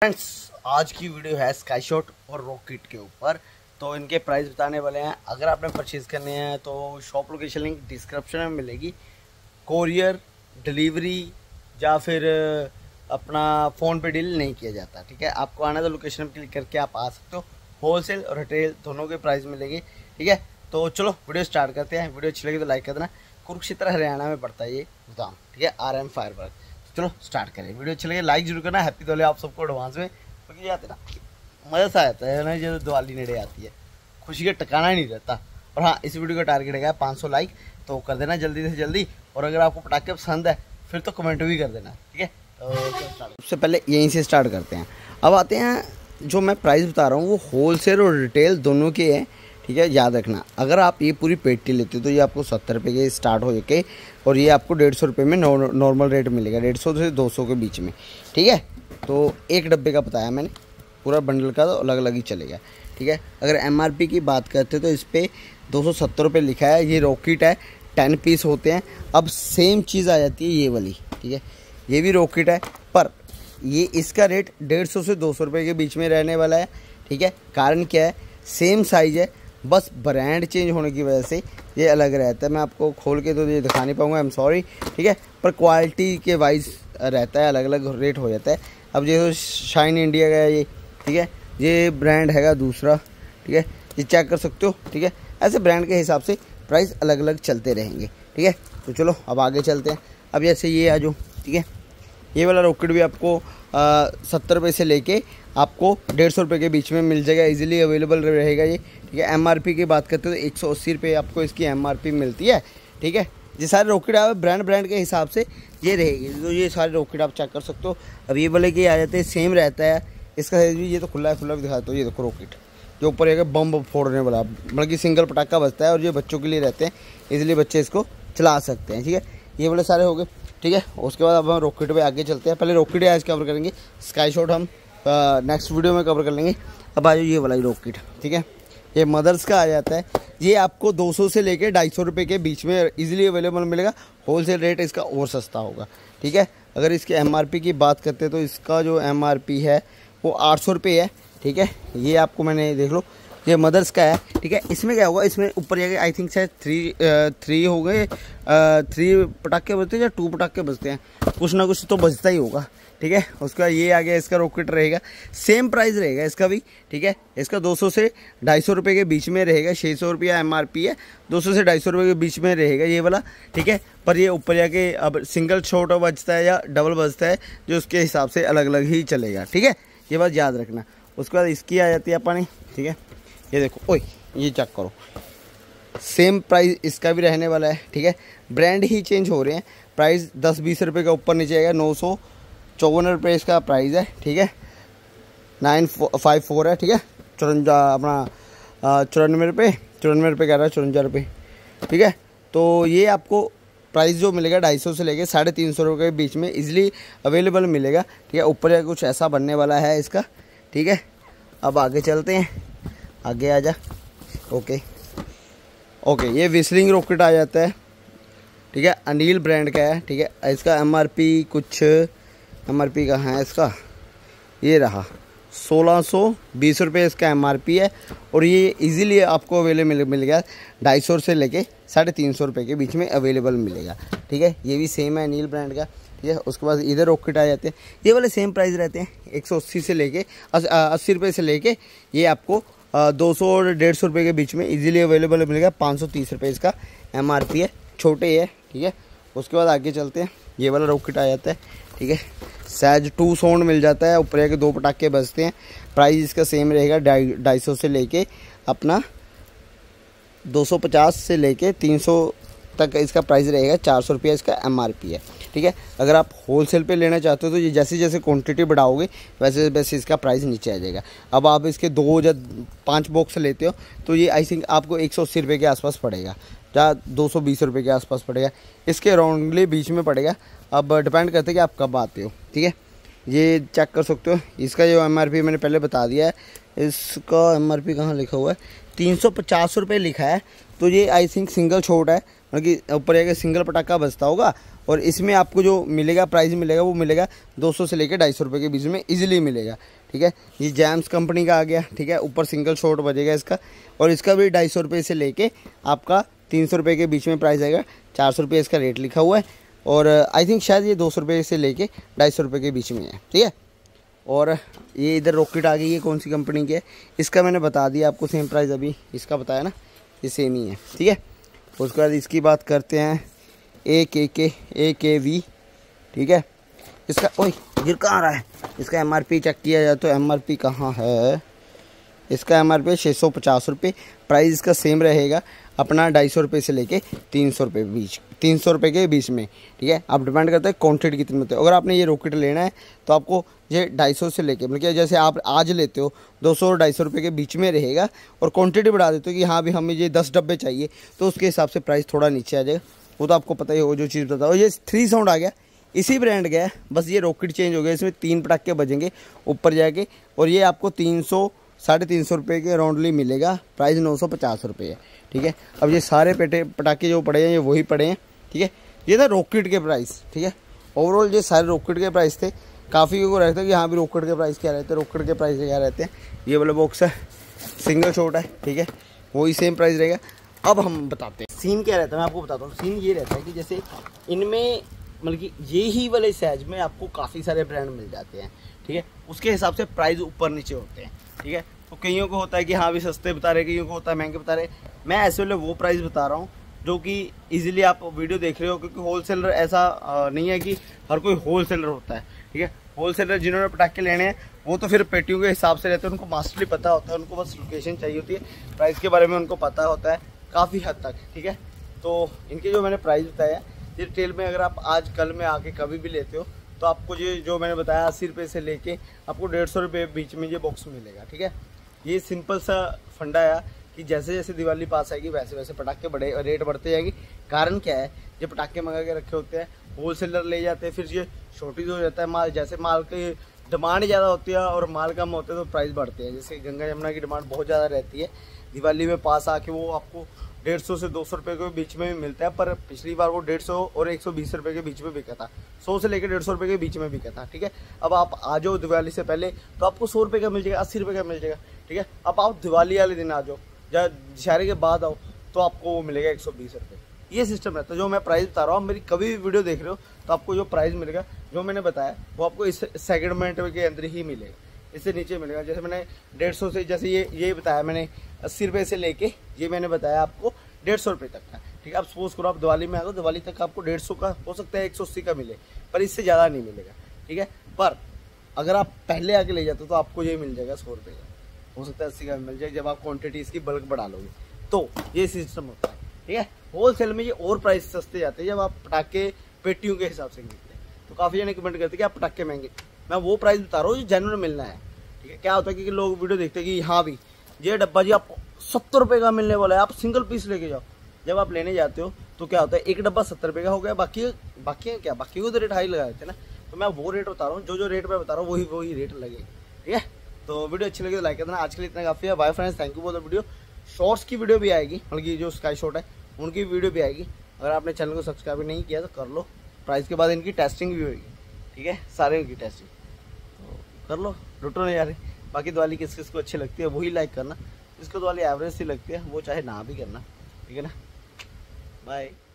Friends आज की video है स्काई शॉट और रॉकेट के ऊपर, तो इनके प्राइस बताने वाले हैं। अगर आपने परचेज़ करने हैं तो शॉप लोकेशन लिंक डिस्क्रिप्शन में मिलेगी। कोरियर डिलीवरी या फिर अपना फ़ोन पे डील नहीं किया जाता, ठीक है। आपको आना तो लोकेशन पर क्लिक करके आप आ सकते हो। होलसेल और रिटेल दोनों के प्राइस मिलेंगे, ठीक है। तो चलो वीडियो स्टार्ट करते हैं। वीडियो अच्छी लगी तो लाइक कर देना। कुरुक्षेत्र हरियाणा में पड़ता है ये गोदाम, ठीक है, RM फायरवर्क। चलो स्टार्ट करें। वीडियो अच्छी लगे लाइक जरूर करना। हैप्पी दिवाली आप सबको एडवांस में, क्योंकि तो आते ना मज़ा सा आता है ना, जब दिवाली नेड़े आती है खुशी का टकाना नहीं रहता। और हाँ, इस वीडियो का टारगेट है 500 लाइक, तो कर देना जल्दी से जल्दी। और अगर आपको पटाखे पसंद है फिर तो कमेंट भी कर देना, ठीक है। तो सबसे पहले यहीं से स्टार्ट करते हैं। अब आते हैं, जो मैं प्राइस बता रहा हूँ वो होलसेल और रिटेल दोनों के हैं, ठीक है, याद रखना। अगर आप ये पूरी पेटी लेते हो तो ये आपको 70 रुपये के स्टार्ट हो जाके और ये आपको 150 रुपये में नॉर्मल रेट मिलेगा, 150 से 200 के बीच में, ठीक है। तो एक डब्बे का बताया मैंने, पूरा बंडल का तो अलग अलग ही चलेगा, ठीक है। अगर MRP की बात करते हो तो इस पर 270 रुपये लिखा है। ये रॉकेट है, 10 पीस होते हैं। अब सेम चीज़ आ जाती है ये वाली, ठीक है, ये भी रॉकेट है, पर ये इसका रेट 150 से 200 रुपये के बीच में रहने वाला है, ठीक है। कारण क्या है, सेम साइज़ है, बस ब्रांड चेंज होने की वजह से ये अलग रहता है। मैं आपको खोल के तो ये दिखा नहीं पाऊंगा, आई एम सॉरी, ठीक है, पर क्वालिटी के वाइज रहता है, अलग अलग रेट हो जाता है। अब जैसे शाइन इंडिया का ये, ठीक है, ये ब्रांड हैगा दूसरा, ठीक है, ये चेक कर सकते हो, ठीक है। ऐसे ब्रांड के हिसाब से प्राइस अलग अलग चलते रहेंगे, ठीक है। तो चलो अब आगे चलते हैं। अब जैसे ये आ जाओ, ठीक है, ये वाला रॉकेट भी आपको 70 रुपये से लेके आपको 150 रुपये के बीच में मिल जाएगा, इजीली अवेलेबल रहेगा ये, ठीक है। MRP की बात करते हो तो 180 रुपये आपको इसकी MRP मिलती है, ठीक है। ये सारे रॉकेट आप ब्रांड के हिसाब से ये रहेगी, तो ये सारे रॉकेट आप चेक कर सकते हो। अब ये बोले कि आ जाते हैं, सेम रहता है, इसका साइज भी, ये तो खुला है, खुला भी दिखाते हो। ये देखो रॉकेट जो ऊपर एक बम फोड़ने वाला, मतलब कि सिंगल पटाखा बजता है और ये बच्चों के लिए रहते हैं, इसलिए बच्चे इसको चला सकते हैं, ठीक है। ये वाले सारे हो गए, ठीक है। उसके बाद अब हम रॉकेट पे आगे चलते हैं। पहले रॉकेट आज कवर करेंगे, स्काई शॉट हम नेक्स्ट वीडियो में कवर कर लेंगे। अब आ जाओ ये वाला रॉकेट, ठीक है, ये मदर्स का आ जाता है। ये आपको 200 से लेकर 250 रुपये के बीच में इजीली अवेलेबल मिलेगा। होलसेल रेट इसका और सस्ता होगा, ठीक है। अगर इसके MRP की बात करते हैं तो इसका जो MRP है वो 800 रुपये है, ठीक है। ये आपको मैंने देख लो, ये मदर्स का है, ठीक है। इसमें क्या होगा, इसमें ऊपर जाके आई थिंक शायद थ्री हो गए, 3 पटाखे बजते हैं या 2 पटाखे बजते हैं, कुछ ना कुछ तो बजता ही होगा, ठीक है। उसका ये आ गया, इसका रॉकेट रहेगा, सेम प्राइस रहेगा इसका भी, ठीक है। इसका 200 से 250 रुपये के बीच में रहेगा, 600 रुपया MRP है, 200 से 250 रुपये के बीच में रहेगा ये वाला, ठीक है। पर ये ऊपर जाके अब सिंगल शॉट बजता है या डबल बजता है, जो उसके हिसाब से अलग अलग ही चलेगा, ठीक है, ये बात याद रखना। उसके बाद इसकी आ जाती है अपनी, ठीक है, ये देखो, ओए ये चेक करो, सेम प्राइस इसका भी रहने वाला है, ठीक है। ब्रांड ही चेंज हो रहे हैं, प्राइस 10-20 रुपये का ऊपर नीचे आएगा। 954 रुपये इसका प्राइस है, ठीक है, 954 है, ठीक है, 94 रुपये कह रहा है, 54 रुपये, ठीक है। तो ये आपको प्राइस जो मिलेगा 250 से लेकर 350 रुपये के बीच में इजीली अवेलेबल मिलेगा, ठीक है। ऊपर कुछ ऐसा बनने वाला है इसका, ठीक है। अब आगे चलते हैं, आगे आ जा, ओके, ये विस्लिंग रॉकेट आ जाता है, ठीक है, अनिल ब्रांड का है, ठीक है। इसका MRP कुछ, MRP का है इसका, ये रहा 1620 रुपये इसका MRP है। और ये इजीली आपको अवेलेबल मिलेगा 250 से लेके 350 रुपये के बीच में अवेलेबल मिलेगा, ठीक है। ये भी सेम है, अनिल ब्रांड का, ठीक है। उसके बाद इधर रॉकेट आ जाते हैं, ये वाले सेम प्राइस रहते हैं, 180 रुपये से लेके ये आपको 200 और 150 रुपये के बीच में इजीली अवेलेबल मिलेगा। 530 रुपये इसका MRP है, छोटे है, ठीक है। उसके बाद आगे चलते हैं, ये वाला रॉकेट आ जाता है, ठीक है, साइज 2 साउंड मिल जाता है, ऊपर के 2 पटाखे बजते हैं। प्राइस इसका सेम रहेगा 250 से लेके अपना 250 से लेके 300 तक इसका प्राइस रहेगा। 400 रुपये इसका MRP है, ठीक है। अगर आप होलसेल पे लेना चाहते हो तो ये जैसे जैसे क्वांटिटी बढ़ाओगे वैसे वैसे इसका प्राइस नीचे आ जाएगा। अब आप इसके 2 या 5 बॉक्स लेते हो तो ये आई थिंक आपको 180 रुपये के आसपास पड़ेगा, या 220 रुपये के आसपास पड़ेगा, इसके अराउंडली बीच में पड़ेगा। अब डिपेंड करते है कि आप कब आते हो, ठीक है। ये चेक कर सकते हो, इसका जो MRP मैंने पहले बता दिया है, इसका MRP कहाँ लिखा हुआ है, 350 रुपये लिखा है। तो ये आई थिंक सिंगल शॉट है, मतलब ऊपर एक सिंगल पटाखा बजता होगा। और इसमें आपको जो मिलेगा प्राइस मिलेगा वो मिलेगा 200 से लेकर 250 रुपये के बीच में इजीली मिलेगा। ठीक है, ये जैम्स कंपनी का आ गया। ठीक है, ऊपर सिंगल शॉट बजेगा इसका, और इसका भी 250 रुपये से लेके आपका 300 रुपये के बीच में प्राइस आएगा। 400 रुपये इसका रेट लिखा हुआ है, और आई थिंक शायद ये 200 रुपये से लेके 250 रुपये के बीच में है। ठीक है, और ये इधर रॉकेट आ गई है, कौन सी कंपनी की है इसका मैंने बता दिया आपको, सेम प्राइस अभी इसका बताया ना, ये सेम ही है। ठीक है, उसके बाद इसकी बात करते हैं AKV। ठीक है, इसका ओए गिर कहाँ रहा है, इसका MRP चेक किया जाए तो MRP कहाँ है, इसका MRP 650 रुपये। प्राइस इसका सेम रहेगा अपना 250 रुपये से लेके 300 रुपये बीच, 300 रुपये के बीच में। ठीक है, आप डिपेंड करता है क्वान्टिटी कितनी होती है। अगर आपने ये रॉकेट लेना है तो आपको ये 250 से लेके मतलब जैसे आप आज लेते हो 200 और 250 रुपये के बीच में रहेगा, और क्वांटिटी बढ़ा देते हो कि हाँ भी हमें ये 10 डब्बे चाहिए तो उसके हिसाब से प्राइस थोड़ा नीचे आ जाएगा। वो तो आपको पता ही हो, जो चीज़ बताओ। ये 3 साउंड आ गया, इसी ब्रांड का है, बस ये रॉकेट चेंज हो गया। इसमें 3 पटाखे बजेंगे ऊपर जाके, और ये आपको 300-350 रुपये के राउंडली मिलेगा। प्राइस 950 रुपये है। ठीक है, अब ये सारे पटाखे जो पड़े हैं ये वही पड़े हैं। ठीक है, ये था रॉकेट के प्राइस। ठीक है, ओवरऑल ये सारे रॉकेट के प्राइस थे। काफ़ी लोगों को रहता है कि हाँ भी रॉकेट के प्राइस क्या रहते हैं, रॉकेट के प्राइस क्या रहते हैं। ये वाला बॉक्स है, सिंगल शॉट है। ठीक है, वही सेम प्राइस रहेगा। अब हम बताते हैं सीन क्या रहता है, मैं आपको बताता हूँ। सीन ये रहता है कि जैसे इनमें मतलब कि यही वाले साइज में आपको काफ़ी सारे ब्रांड मिल जाते हैं। ठीक है, उसके हिसाब से प्राइस ऊपर नीचे होते हैं। ठीक है, तो कईयों को होता है कि हाँ भी सस्ते बता रहे, कईयों को होता है महंगे बता रहे। मैं ऐसे वाले वो प्राइस बता रहा हूँ जो कि इजीली आप वीडियो देख रहे हो, क्योंकि होलसेलर ऐसा नहीं है कि हर कोई होलसेलर होता है। ठीक है, होलसेलर जिन्होंने पटाखे लेने हैं वो तो फिर पेटियों के हिसाब से रहते हैं, उनको मास्टरली पता होता है, उनको बस लोकेशन चाहिए होती है, प्राइस के बारे में उनको पता होता है काफ़ी हद तक। ठीक है, तो इनके जो मैंने प्राइस बताया ये रिटेल में अगर आप आज कल में आके कभी भी लेते हो तो आपको ये जो मैंने बताया 80 रुपये से लेके आपको 150 रुपये बीच में ये बॉक्स मिलेगा। ठीक है, ये सिंपल सा फंडा है कि जैसे जैसे दिवाली पास आएगी वैसे वैसे पटाखे बड़े रेट बढ़ते जाएंगे। कारण क्या है, जो पटाखे मंगा के रखे होते हैं होलसेलर ले जाते हैं, फिर ये शॉर्टेज हो जाता है माल, जैसे माल की डिमांड ज़्यादा होती है और माल कम होता है तो प्राइस बढ़ते हैं। जैसे गंगा यमुना की डिमांड बहुत ज़्यादा रहती है, दिवाली में पास आके वो आपको 150 से 200 रुपये के बीच में भी मिलता है, पर पिछली बार वो 150 और 120 रुपये के बीच में बिका था, 100 से लेकर 150 रुपये के बीच में बिका था। ठीक है, अब आप आ जाओ दिवाली से पहले तो आपको 100 रुपये का मिल जाएगा, 80 रुपये का मिल जाएगा। ठीक है, अब आप दिवाली वाले दिन आ जाओ या दशहरे के बाद आओ तो आपको वो मिलेगा 120 रुपये। ये सिस्टम है। तो जो मैं प्राइस बता रहा हूँ, मेरी कभी भी वीडियो देख रहे हो तो आपको जो प्राइस मिलेगा जो मैंने बताया वो आपको इस सेगमेंट के अंदर ही मिलेगा, इससे नीचे मिलेगा। जैसे मैंने 150 से जैसे ये बताया मैंने 80 रुपये से लेके ये मैंने बताया आपको 150 रुपये तक का। ठीक है, आप सपोज करो आप दिवाली में आ गए, दिवाली तक आपको 150 का हो सकता है 180 का मिले, पर इससे ज़्यादा नहीं मिलेगा। ठीक है, पर अगर आप पहले आके ले जाते हो तो आपको ये मिल जाएगा 100 रुपये का, हो सकता है 80 का मिल जाएगा जब आप क्वान्टिटी इसकी बल्क बढ़ा लोगे। तो ये सिस्टम होता है। ठीक है, होलसेल में ये और प्राइस सस्ते जाते हैं जब आप पटाखे पेटियों के हिसाब से खरीदते हैं। तो काफ़ी जने कमेंट करते हैं कि आप पटाखे महंगे, मैं वो प्राइस बता रहा हूँ जो जेन्युइन मिलना है। ठीक है, क्या होता है कि लोग वीडियो देखते हैं कि हाँ भी ये डब्बा जी आपको 70 रुपये का मिलने वाला है, आप सिंगल पीस लेके जाओ। जब आप लेने जाते हो तो क्या होता है, एक डब्बा 70 रुपये का हो गया, बाकी को तो रेट हाई लगा देते हैं ना। तो मैं वो रेट बता रहा हूँ, जो रेट मैं बता रहा हूँ वही रेट लगेगा। ठीक है, तो वीडियो अच्छी लगी तो लाइक कर देना। आज के लिए इतना काफ़ी है। Bye friends, thank you for the video. Shorts की वीडियो भी आएगी, मतलब कि जो स्काई शॉट है उनकी वीडियो भी आएगी। अगर आपने चैनल को सब्सक्राइब नहीं किया तो कर लो। प्राइस के बाद इनकी टेस्टिंग भी होगी। ठीक है, सारे उनकी टेस्टिंग तो कर लो, लुटो नहीं जा रहे। बाकी दिवाली किस किस को अच्छी लगती है वही लाइक करना, जिसको दिवाली एवरेज ही लगती है वो चाहे ना भी करना। ठीक है ना, बाय।